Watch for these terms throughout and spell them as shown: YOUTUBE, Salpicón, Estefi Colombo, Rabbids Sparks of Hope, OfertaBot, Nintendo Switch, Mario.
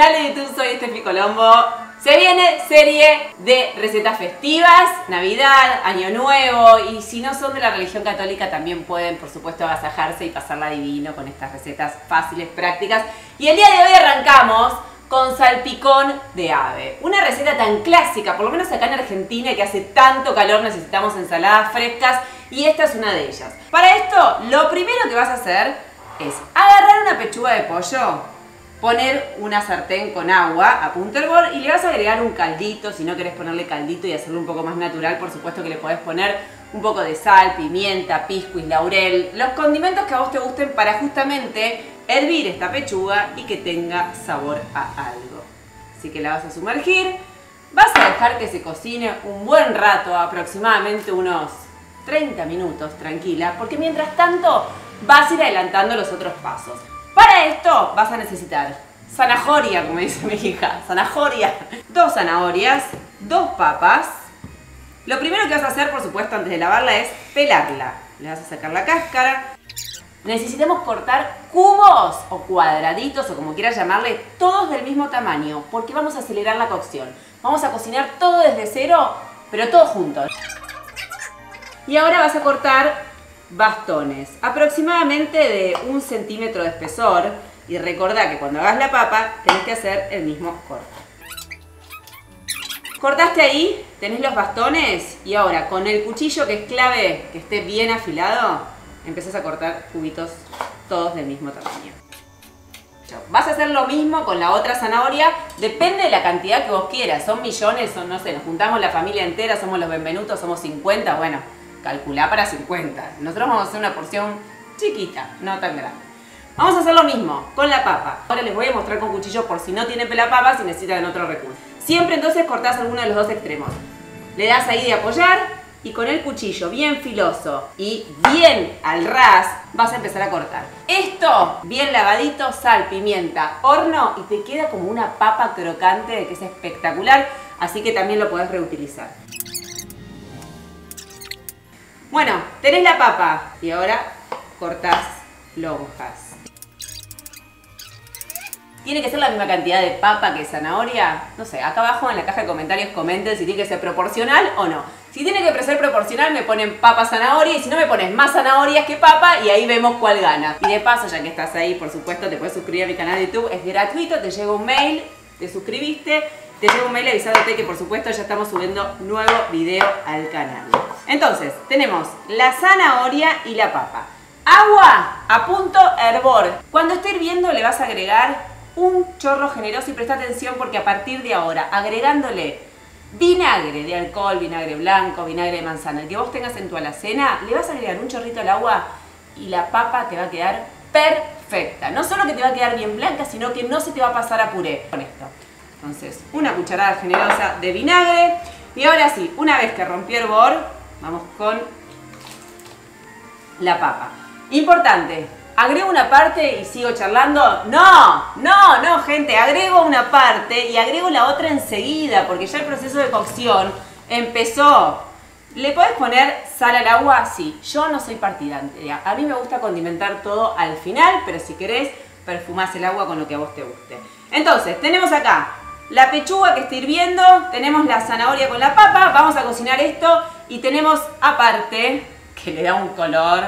canal de YouTube soy Estefi Colombo. Se viene serie de recetas festivas, Navidad, Año Nuevo, y si no son de la religión católica también pueden, por supuesto, agasajarse y pasarla divino con estas recetas fáciles, prácticas. Y el día de hoy arrancamos con salpicón de ave. Una receta tan clásica, por lo menos acá en Argentina, que hace tanto calor necesitamos ensaladas frescas, y esta es una de ellas. Para esto, lo primero que vas a hacer es agarrar una pechuga de pollo, poner una sartén con agua a punto hervor y le vas a agregar un caldito. Si no querés ponerle caldito y hacerlo un poco más natural, por supuesto que le podés poner un poco de sal, pimienta, pisco y laurel, los condimentos que a vos te gusten, para justamente hervir esta pechuga y que tenga sabor a algo. Así que la vas a sumergir, vas a dejar que se cocine un buen rato, aproximadamente unos 30 minutos, tranquila, porque mientras tanto vas a ir adelantando los otros pasos. Para esto vas a necesitar zanahoria, como dice mi hija, zanahoria, 2 zanahorias, 2 papas. Lo primero que vas a hacer, por supuesto, antes de lavarla es pelarla. Le vas a sacar la cáscara. Necesitamos cortar cubos o cuadraditos o como quieras llamarle, todos del mismo tamaño, porque vamos a acelerar la cocción. Vamos a cocinar todo desde cero, pero todos juntos. Y ahora vas a cortar bastones, aproximadamente de 1 centímetro de espesor, y recordá que cuando hagas la papa tenés que hacer el mismo corte. Cortaste ahí, tenés los bastones, y ahora con el cuchillo, que es clave que esté bien afilado, empezás a cortar cubitos todos del mismo tamaño. Vas a hacer lo mismo con la otra zanahoria, depende de la cantidad que vos quieras, son millones, son, no sé, nos juntamos la familia entera, somos los Benvenutos, somos 50, bueno, calculá para 50. Nosotros vamos a hacer una porción chiquita, no tan grande. Vamos a hacer lo mismo con la papa. Ahora les voy a mostrar con cuchillo por si no tienen pelapapa, si necesitan otro recurso. Siempre entonces cortás alguno de los 2 extremos. Le das ahí de apoyar, y con el cuchillo bien filoso y bien al ras vas a empezar a cortar. Esto bien lavadito, sal, pimienta, horno, y te queda como una papa crocante que es espectacular, así que también lo podés reutilizar. Bueno, tenés la papa y ahora cortás lonjas. ¿Tiene que ser la misma cantidad de papa que zanahoria? No sé, acá abajo en la caja de comentarios comenten si tiene que ser proporcional o no. Si tiene que ser proporcional me ponen papa, zanahoria, y si no me pones más zanahorias que papa y ahí vemos cuál gana. Y de paso, ya que estás ahí, por supuesto, te puedes suscribir a mi canal de YouTube, es gratuito, te llega un mail, te suscribiste, te llega un mail avisándote que por supuesto ya estamos subiendo nuevo video al canal. Entonces, tenemos la zanahoria y la papa. Agua a punto hervor. Cuando esté hirviendo le vas a agregar un chorro generoso, y presta atención porque a partir de ahora, agregándole vinagre de alcohol, vinagre blanco, vinagre de manzana, el que vos tengas en tu alacena, le vas a agregar un chorrito al agua y la papa te va a quedar perfecta. No solo que te va a quedar bien blanca, sino que no se te va a pasar a puré con esto. Entonces, una cucharada generosa de vinagre. Y ahora sí, una vez que rompió el hervor, vamos con la papa. Importante. ¿Agrego una parte y sigo charlando? ¡No! ¡No, no, gente! Agrego una parte y agrego la otra enseguida, porque ya el proceso de cocción empezó. ¿Le podés poner sal al agua? Sí. Yo no soy partidaria. A mí me gusta condimentar todo al final, pero si querés, perfumás el agua con lo que a vos te guste. Entonces, tenemos acá la pechuga que está hirviendo, tenemos la zanahoria con la papa, vamos a cocinar esto, y tenemos aparte, que le da un color,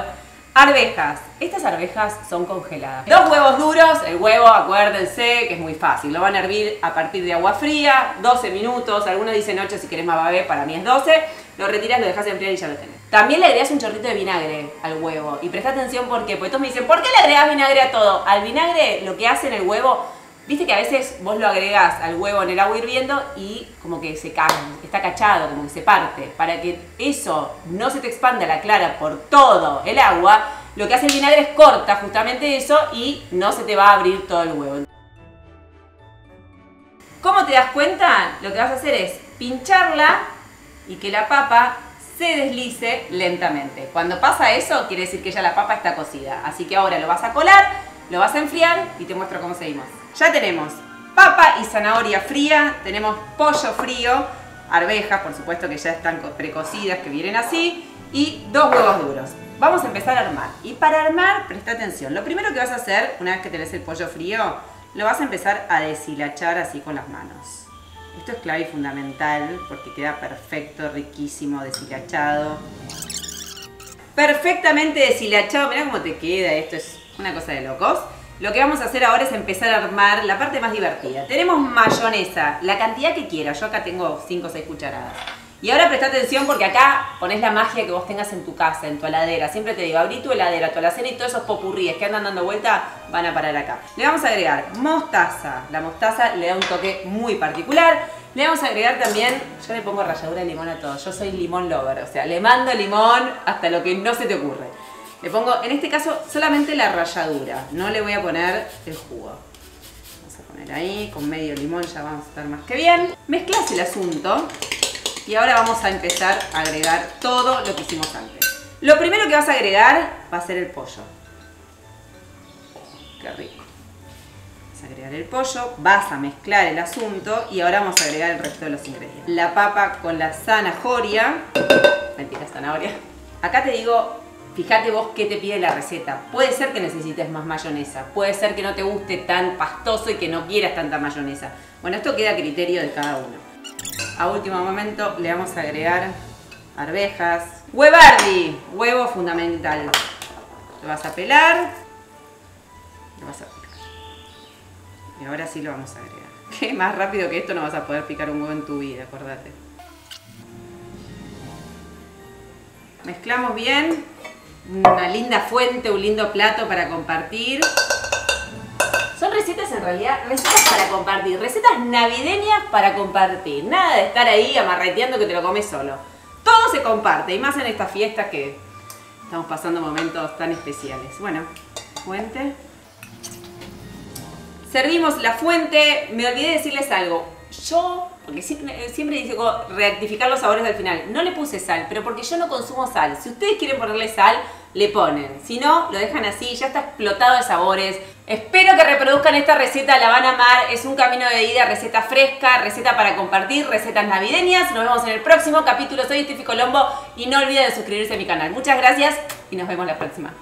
arvejas. Estas arvejas son congeladas. 2 huevos duros. El huevo, acuérdense que es muy fácil. Lo van a hervir a partir de agua fría, 12 minutos. Algunos dicen 8, si querés más babé, para mí es 12. Lo retiras, lo dejas enfriar y ya lo tenés. También le agregas un chorrito de vinagre al huevo. Y presta atención porque todos me dicen, ¿por qué le agregas vinagre a todo? Al vinagre lo que hace en el huevo, viste que a veces vos lo agregás al huevo en el agua hirviendo y como que se cae, está cachado, como que se parte. Para que eso no se te expanda la clara por todo el agua, lo que hace el vinagre es corta justamente eso y no se te va a abrir todo el huevo. ¿Cómo te das cuenta? Lo que vas a hacer es pincharla y que la papa se deslice lentamente. Cuando pasa eso, quiere decir que ya la papa está cocida. Así que ahora lo vas a colar, lo vas a enfriar y te muestro cómo seguimos. Ya tenemos papa y zanahoria fría, tenemos pollo frío, arvejas, por supuesto, que ya están precocidas, que vienen así, y 2 huevos duros. Vamos a empezar a armar. Y para armar, presta atención. Lo primero que vas a hacer, una vez que tenés el pollo frío, lo vas a empezar a deshilachar así con las manos. Esto es clave y fundamental porque queda perfecto, riquísimo, deshilachado. Perfectamente deshilachado, mirá cómo te queda, esto es una cosa de locos. Lo que vamos a hacer ahora es empezar a armar la parte más divertida. Tenemos mayonesa, la cantidad que quieras, yo acá tengo 5 o 6 cucharadas. Y ahora presta atención porque acá ponés la magia que vos tengas en tu casa, en tu heladera. Siempre te digo, abrí tu heladera, tu alacena y todos esos popurríes que andan dando vuelta van a parar acá. Le vamos a agregar mostaza. La mostaza le da un toque muy particular. Le vamos a agregar también, yo le pongo ralladura de limón a todo. Yo soy limón lover, o sea, le mando limón hasta lo que no se te ocurre. Le pongo, en este caso, solamente la ralladura. No le voy a poner el jugo. Vamos a poner ahí, con medio limón ya vamos a estar más que bien. Mezclas el asunto. Y ahora vamos a empezar a agregar todo lo que hicimos antes. Lo primero que vas a agregar va a ser el pollo. ¡Qué rico! Vas a agregar el pollo, vas a mezclar el asunto y ahora vamos a agregar el resto de los ingredientes. La papa con la zanahoria. Mentira, zanahoria. Acá te digo, fíjate vos qué te pide la receta. Puede ser que necesites más mayonesa, puede ser que no te guste tan pastoso y que no quieras tanta mayonesa. Bueno, esto queda a criterio de cada uno. A último momento le vamos a agregar arvejas. ¡Huevardi! Huevo fundamental. Lo vas a pelar. Lo vas a picar. Y ahora sí lo vamos a agregar. Que más rápido que esto no vas a poder picar un huevo en tu vida, acordate. Mezclamos bien. Una linda fuente, un lindo plato para compartir. Son recetas en realidad, recetas para compartir, recetas navideñas para compartir. Nada de estar ahí amarreteando que te lo comes solo. Todo se comparte y más en estas fiestas que estamos pasando momentos tan especiales. Bueno, fuente. Servimos la fuente. Me olvidé de decirles algo. Yo, porque siempre digo reactificar los sabores al final. No le puse sal, pero porque yo no consumo sal. Si ustedes quieren ponerle sal, le ponen. Si no, lo dejan así, ya está explotado de sabores. Espero que reproduzcan esta receta, la van a amar. Es un camino de vida, receta fresca, receta para compartir, recetas navideñas. Nos vemos en el próximo capítulo. Soy Estefi Colombo y no olviden de suscribirse a mi canal. Muchas gracias y nos vemos la próxima.